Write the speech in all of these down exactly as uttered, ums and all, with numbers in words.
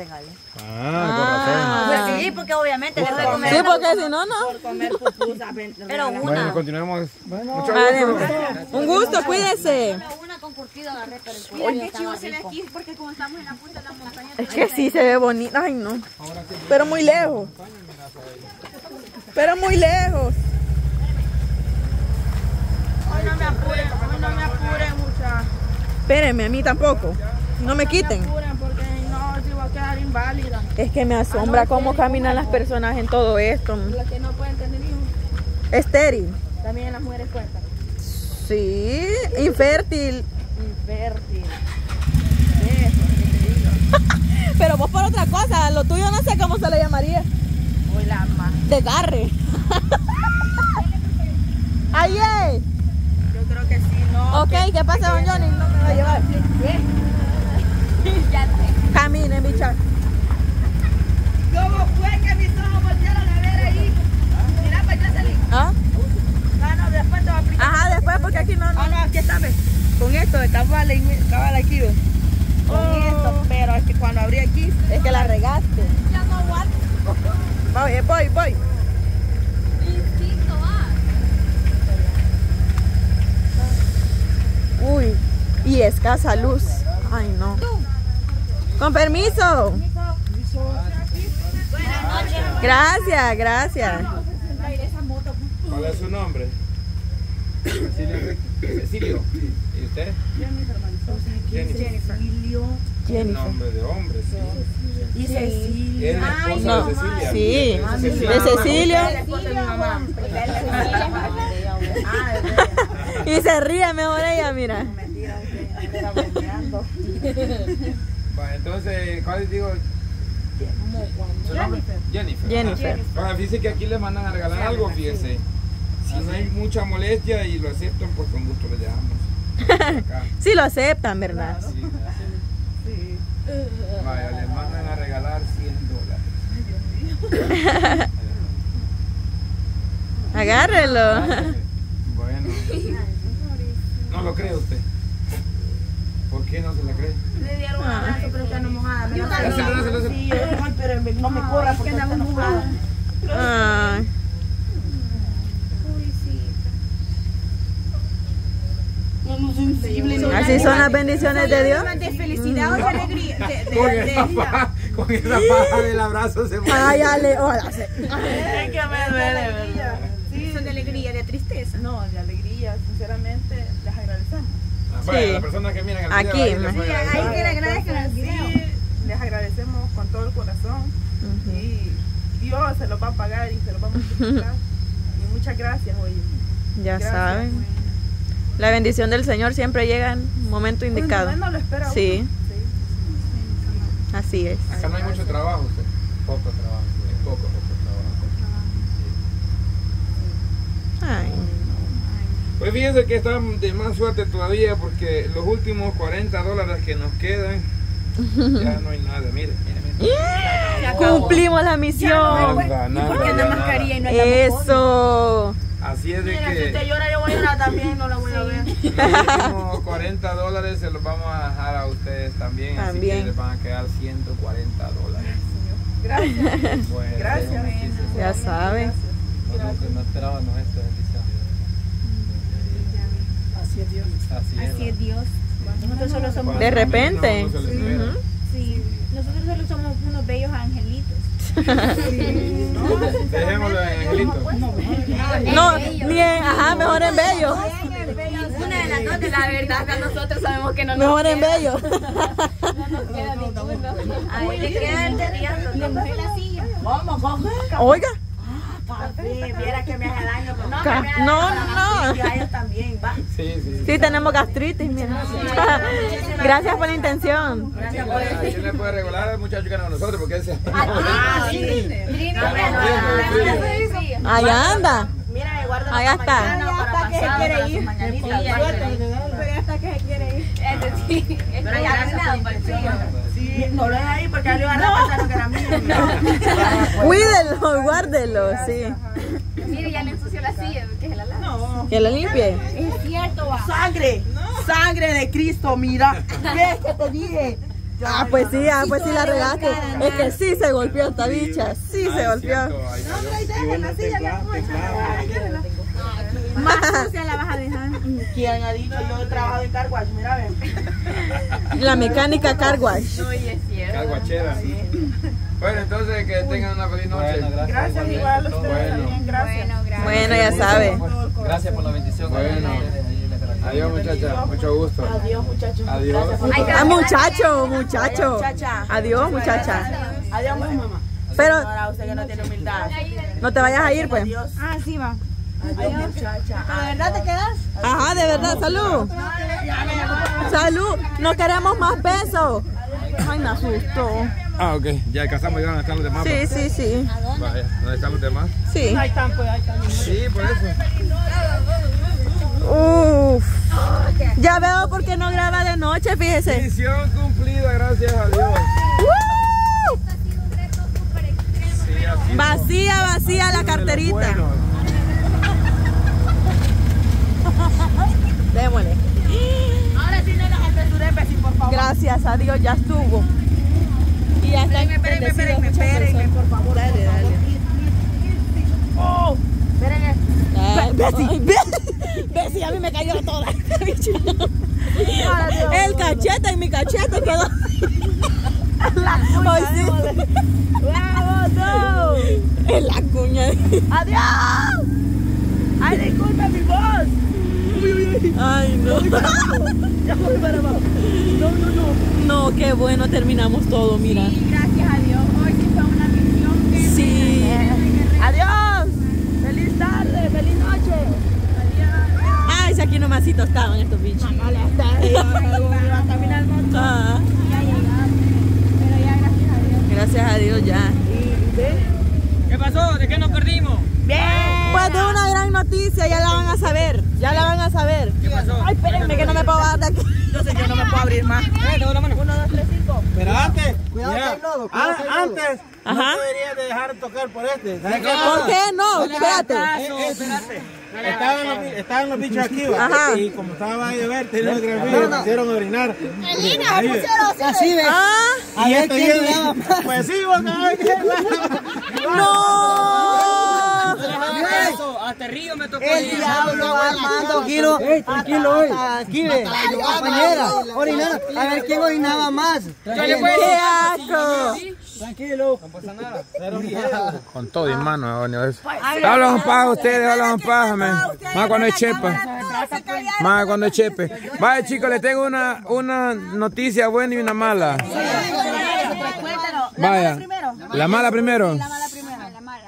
regales. Ah, ah, pues sí, porque obviamente les voy a comer. Sí, porque si no, no. Por comer pupusas. Pero una. Bueno, continuamos. Bueno, muchas gracias. Un gusto, cuídense. Es que sí se ve bonito. Ay, no. Pero muy lejos. Pero muy lejos. Hoy no me apuren, hoy no me apuren, muchachos. Espérenme, a mí tampoco. No me quiten. Es que me asombra cómo caminan las personas en todo esto. Las que no pueden tener hijos. Estéril. También las mujeres cuentan. Sí, infértil. Infértil. Eso, que te digo. Pero vos por otra cosa, lo tuyo no sé cómo se le llamaría. Hoy la más. Desgarre. Ay, ay. Yo creo que sí, no. Ok, que, ¿qué pasa, don Johnny? No me va a llevar. Camine, mi chavo. ¿Cómo fue que mis ojos voltearon a ver ahí? Mira, pues ya salí. ¿Ah? Ah, no, después te va a aplicar. Ajá, después, porque aquí no, no. Ah, no, aquí está, ¿ves? Con esto, está mal aquí, ¿ves? Con oh. esto, pero es que cuando abrí aquí... Es que la regaste. Ya no aguanto. Voy, voy, voy. Instinto, va. Uy, y escasa luz. Ay, no. Con permiso. Gracias, gracias. ¿Cuál es su nombre? Cecilio. ¿Y usted? Jennifer. Jennifer. Nombre de hombre, sí. Y Cecilia. Es la esposa de Cecilia. Sí. De Cecilia. Y se ríe mejor ella, mira. Entonces, ¿cuál les digo? Jennifer. Jennifer. Jennifer. Bueno, fíjense que aquí les mandan a regalar algo, fíjense. Si no hay mucha molestia y lo aceptan, pues con gusto les dejamos. Sí, lo aceptan, ¿verdad? Claro. Sí, sí. Vaya, les mandan a regalar cien dólares. Ay, Dios mío. Agárrelo. Bueno. No lo cree usted. ¿Por qué no se la cree? Le dieron un abrazo, pero está enojada. No, pero no me corra porque está enojada. Ay. Así son las bendiciones de Dios. De felicidad o de alegría. Con esa paja, con esa paja del abrazo se muere. Ay, ale, hola. Es que me duele, ¿verdad? Son de alegría, de tristeza. No, de alegría, sinceramente, les agradecemos. Bueno, sí. Las personas que miran el aquí, video, sí, ahí que le agradezcan el video. Sí, les agradecemos con todo el corazón. Uh-huh. Y Dios se los va a pagar y se los va a multiplicar. Y muchas gracias, oye. Ya gracias, saben. Oye. La bendición del Señor siempre llega en un momento indicado. No lo espera uno. Sí. Sí. Sí. Así es. Acá no hay mucho trabajo, usted. Poco trabajo. Es poco, poco trabajo. Ay. Pues fíjense que están de más suerte todavía porque los últimos cuarenta dólares que nos quedan, ya no hay nada, miren, miren, miren. Yeah, cumplimos la misión. No, nada, nada, ¿por qué no nada, mascarilla y no hay eso? Así es de mira, que... si te llora yo voy a llorar también, no la voy a ver. Los últimos cuarenta dólares se los vamos a dejar a ustedes también, también. Así que les van a quedar ciento cuarenta dólares. Gracias. Pues, gracias. Ya saben. No, no esperábamos esto, bendición. Así es Dios. Así es, Así es Dios. Nosotros solo somos de repente. Uh -huh. Sí. Nosotros solo somos unos bellos angelitos. Sí. No, dejémoslo en angelitos. No, bien, ajá, mejor en bello. Una de las dos de la verdad, que nosotros sabemos que no nos mejor queda. En bello. No nos queda ninguno. A ver, le queda el de la silla. Vamos, vamos. Oiga. Sí, viera que me hace daño, pero no, Ca me hace no, no. Y a ellos también, va. Sí, sí, sí, tenemos gastritis, mira. Sí, gracias por la intención. Gracias por eso. ¿Quién le puede regular al muchacho que no a nosotros? Porque ese... Ah, sí. Trini, no, no. Allá anda. Mira, le guardo allá está. Hasta que se quiere ir. Hasta que se quiere ir. Sí. Pero ya no. Sí, no lo es ahí porque ahí le van a pasar lo que era mío. Cuídenlo, guárdenlo, sí. Mire, ya le ensució la silla, que se la lave. No. Que la limpie. Es cierto, va. Sangre, no. Sangre de Cristo, mira. ¿Qué es que te dije? Ah, pues sí, ah, pues sí la regaste. Es que sí se golpeó esta bicha, sí se golpeó. No, pero ahí déjala, la silla la escucha. Más sucia la vas a dejar. ¿Quién ha dicho? Yo trabajo en carwash, mira, ven. La mecánica carwash. Oye, es cierto. Carwachera. Bueno, entonces que tengan una feliz noche. Bueno, gracias, gracias igual a ustedes bueno. También, gracias. Bueno, gracias. Bueno, ya saben. Gracias por la bendición. Bueno. Adiós, muchachas. Mucho gusto. Adiós, muchachos. Adiós. Ah, muchacho, muchacho. Adiós, muchachas. Adiós, mamá. Pero ahora usted que no tiene humildad. No te vayas a ir, pues. Ah, sí va. Adiós, muchacha. ¿De verdad te quedas? Ajá, de verdad. Salud. Salud. No queremos más besos. Ay, me asustó. Ah, ok. Ya casamos, ya no están los demás. Sí, sí, sí. Vaya, ¿dónde están los demás? Sí. Ahí están, pues, ahí están. Sí, por eso. Uff. Ya veo por qué no graba de noche, fíjese. Misión cumplida, gracias a Dios. ¡Uh! Esto ha sido un reto súper extremo. Vacía, vacía la carterita. Démosle. Ahora sí no las apresuré, Bessy, por favor. Gracias a Dios, ya estuvo. Y ya está. Espérenme, espérenme, espérenme, por favor. Dale, dale. Oh, espérenme. Bessy, Bessy, Bessy, a mí me cayó toda. El cachete en mi cachete quedó. La cuña. ¡Vamos, no! En la cuña. ¡Adiós! ¡Ay, disculpa mi voz! Uy, uy, uy. Ay, no. Ya voy para abajo. No, no, no. No, qué bueno, terminamos todo, mira. Sí, gracias a Dios. Hoy sí fue una misión que. Sí. Me... Adiós. Feliz tarde, feliz noche. Adiós. Ay, si aquí nomasito estaban estos bichos. Mamá, la está. También al monte. Ah. Ya llegaste. Pero ya, gracias a Dios. Gracias a Dios, ya. ¿Qué pasó? ¿De qué nos perdimos? Bien. Pues de una gran noticia, ya la van a saber, ya la van a saber. ¿Qué pasó? Ay, espérenme que no me puedo bajar de aquí. Yo sé que no me puedo abrir más. Uno, dos, tres, cinco. Pero antes, cuidado que hay lodo. Antes, no deberías dejar tocar por este. ¿Por qué no? Espérate. Estaban los bichos aquí, ¿verdad? Y como estaba a llover, tenían el grafito, hicieron orinar. Así de. Y esto llega. Pues sí, vos no. No. Hasta el río me tocó. El diablo Armando, tranquilo, tranquilo hoy. Aquí ve, compañera, orinar. A ver quién orinaba más. ¡Qué asco! Tranquilo. No pasa nada. Con todo, hermano. Hablan un paja ustedes, hablan un paja, man. Más cuando es chepa. Más cuando es chepe. Vaya, chicos, les tengo una, una noticia buena y una mala. Vaya. La mala primero.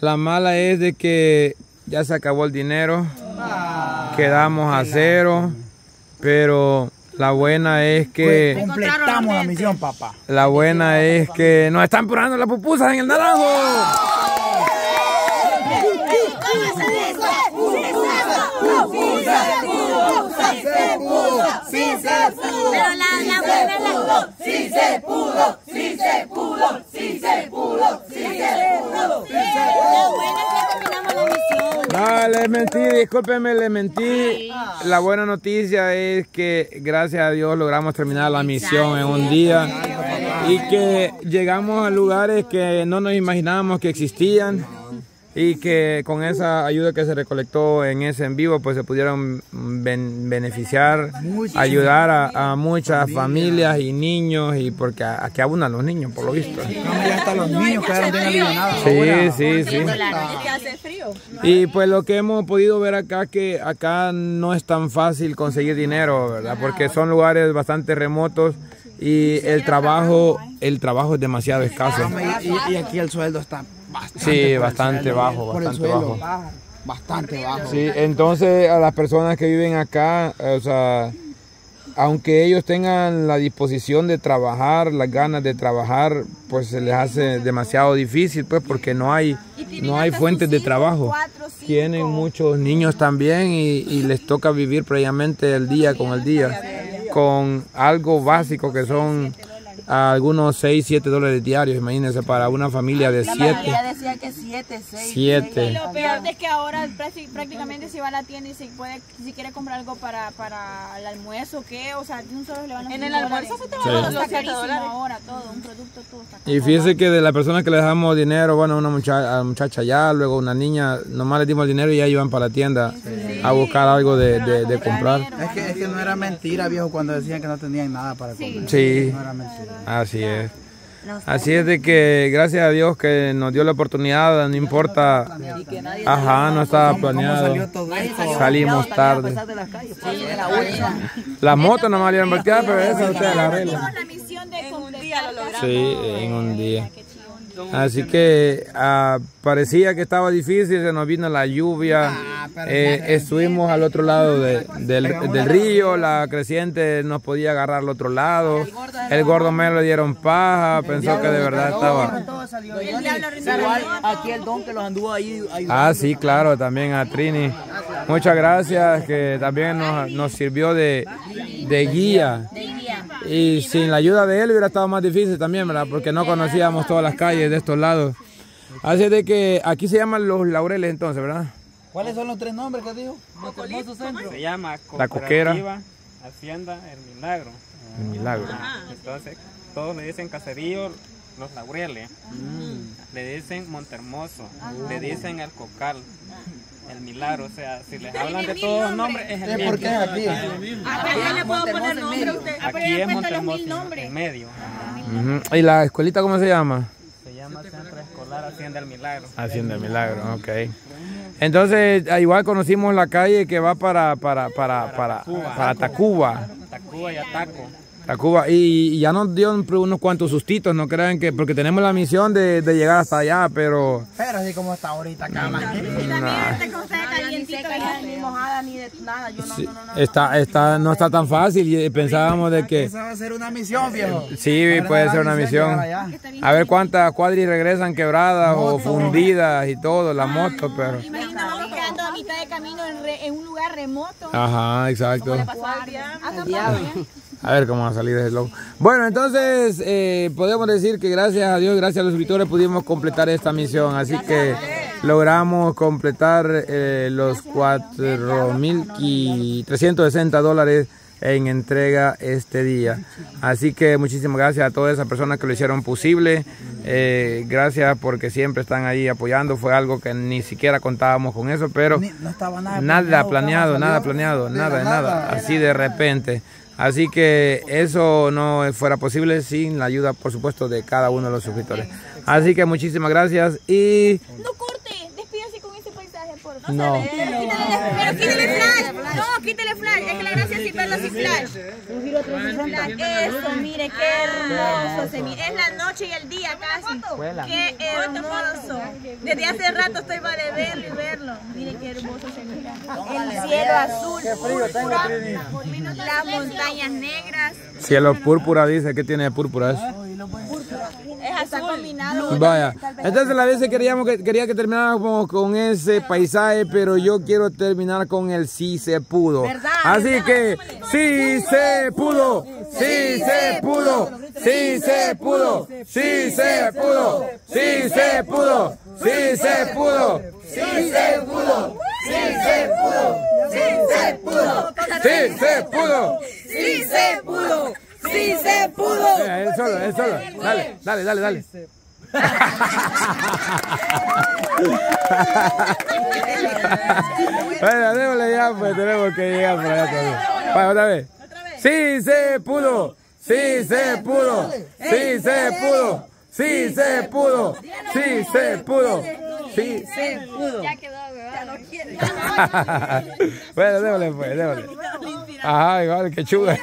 La mala es de que ya se acabó el dinero, quedamos a cero, pero la buena es que... Completamos la misión, papá. La buena es que nos están probando las pupusas en el naranjo. ¡Sí se pudo! ¡Sí se pudo! ¡Sí se pudo! ¡Sí se pudo! La buena es que terminamos la misión. No, les mentí, discúlpenme, les mentí. La buena noticia es que gracias a Dios logramos terminar la misión en un día. Y que llegamos a lugares que no nos imaginábamos que existían. Y que con esa ayuda que se recolectó en ese en vivo, pues se pudieron ben beneficiar, ayudar a, a muchas familias y niños, y porque aquí abundan los niños, por lo visto. Hasta los niños quedaron de alivianados. Sí, sí, sí. Y pues lo que hemos podido ver acá, que acá no es tan fácil conseguir dinero, ¿verdad? Porque son lugares bastante remotos. Y el trabajo, el trabajo es demasiado escaso. Y, y aquí el sueldo está bastante. Sí, bastante bajo, bastante bajo. Bastante bajo. Sí, entonces a las personas que viven acá, o sea, aunque ellos tengan la disposición de trabajar, las ganas de trabajar, pues se les hace demasiado difícil, pues, porque no hay, no hay fuentes de trabajo. Tienen muchos niños también y, y les toca vivir previamente el día con el día, con algo básico que son a algunos seis, siete dólares diarios, imagínense, para una familia de siete. La mayoría decía que siete, seis, siete. Y lo peor es que ahora prácticamente si va a la tienda y si, puede, si quiere comprar algo para, para el almuerzo, ¿qué? O sea, un solo le van a... En el almuerzo se te va a los siete dólares ahora, todo, un producto, todo está caro. Y fíjese que de las personas que le dejamos dinero, bueno, una muchacha, muchacha ya, luego una niña, nomás le dimos el dinero y ya iban para la tienda sí, sí. a buscar algo de, de, de comprar. Es que, es que no era mentira, viejo, cuando decían que no tenían nada para comer. Sí. Sí, no era mentira. Así es. Así es de que gracias a Dios que nos dio la oportunidad, no importa. Ajá, no estaba planeado. Salimos tarde. Las motos nomás le iban a voltear, pero esa usted la arregla. Sí, en un día. Así que uh, parecía que estaba difícil, se nos vino la lluvia, ah, eh, estuvimos al otro lado de, del, del río, la creciente nos podía agarrar al otro lado, el gordo mero le dieron paja, pensó que de verdad estaba... Aquí el don que los anduvo ahí... Ah, sí, claro, también a Trini. Muchas gracias, que también nos, nos sirvió de, de guía. Y sin la ayuda de él hubiera estado más difícil también, ¿verdad? Porque no conocíamos todas las calles de estos lados. Así de que aquí se llaman Los Laureles entonces, ¿verdad? ¿Cuáles son los tres nombres que dijo? Se llama La Coquera, Hacienda El Milagro. El Milagro. Entonces todos le dicen caserío Los Laureles, mm. le dicen Monte Hermoso, uh. le dicen El Cocal, El Milagro, o sea, si les hablan de todos los nombres, es el mismo. Aquí le puedo poner nombre a usted. Aquí es Monte Hermoso, en medio. ¿Y la escuelita cómo se llama? Se llama Centro Escolar Hacienda El Milagro. Hacienda El Milagro, ok. Entonces, igual conocimos la calle que va para, para, para, para, para Tacuba. Tacuba y Ataco. Tacuba, y ya nos dio unos cuantos sustitos, no crean que, porque tenemos la misión de, de llegar hasta allá, pero... Pero así como está ahorita, cama. Está, está, no está tan fácil, y pensábamos de que... Esa va a ser una misión, viejo. Sí, puede ser una misión. A ver cuántas cuadris regresan quebradas o fundidas y todo, la moto, pero... mitad de camino en, re, en un lugar remoto. Ajá, exacto. A ver cómo va a salir ese logo. Bueno, entonces eh, podemos decir que gracias a Dios, gracias a los suscriptores pudimos completar esta misión. Así que logramos completar eh, los cuatro mil trescientos sesenta dólares en entrega este día. Así que muchísimas gracias a todas esas personas que lo hicieron posible. Eh, gracias porque siempre están ahí apoyando. Fue algo que ni siquiera contábamos con eso, pero ni, no estaba nada, nada planeado, planeado nada planeado, nada, nada, nada, así de repente. Así que eso no fuera posible sin la ayuda, por supuesto, de cada uno de los suscriptores. Así que muchísimas gracias y... No corte, despídase con ese paisaje, por favor. No. Pero quítale flash, no, quítale flash, es que la gracia es verlo sin flash. Un giro trescientos sesenta. Eso, mire, qué hermoso se mira. Es la noche y el día casi. Qué hermoso. Desde hace rato estoy para verlo y verlo. Mire qué hermoso se mira. El cielo azul, qué frío púrpura, tengo, las montañas negras. Cielo púrpura dice, ¿qué tiene de púrpura eso? Es azul. Combinado. Vaya, entonces la vez que queríamos que quería que termináramos con ese paisaje, pero yo quiero terminar con el sí se pudo. ¿Verdad? Así ¿verdad? Que sí se pudo, sí se pudo, sí se pudo, sí se pudo, sí se pudo, sí se pudo, sí se pudo, sí se pudo, sí se pudo, sí se pudo, sí se pudo. ¡Sí se pudo! Es solo, es solo. Dale, dale, dale, dale. Bueno, démosle ya, pues tenemos que llegar por allá también. Vale, otra vez. ¡Sí se pudo! ¡Sí se pudo! ¡Sí se pudo! ¡Sí se pudo! ¡Sí se pudo! ¡Sí se pudo! Ya quedó, ¿verdad? Bueno, démosle, pues, démosle. Ajá, igual, que chuga.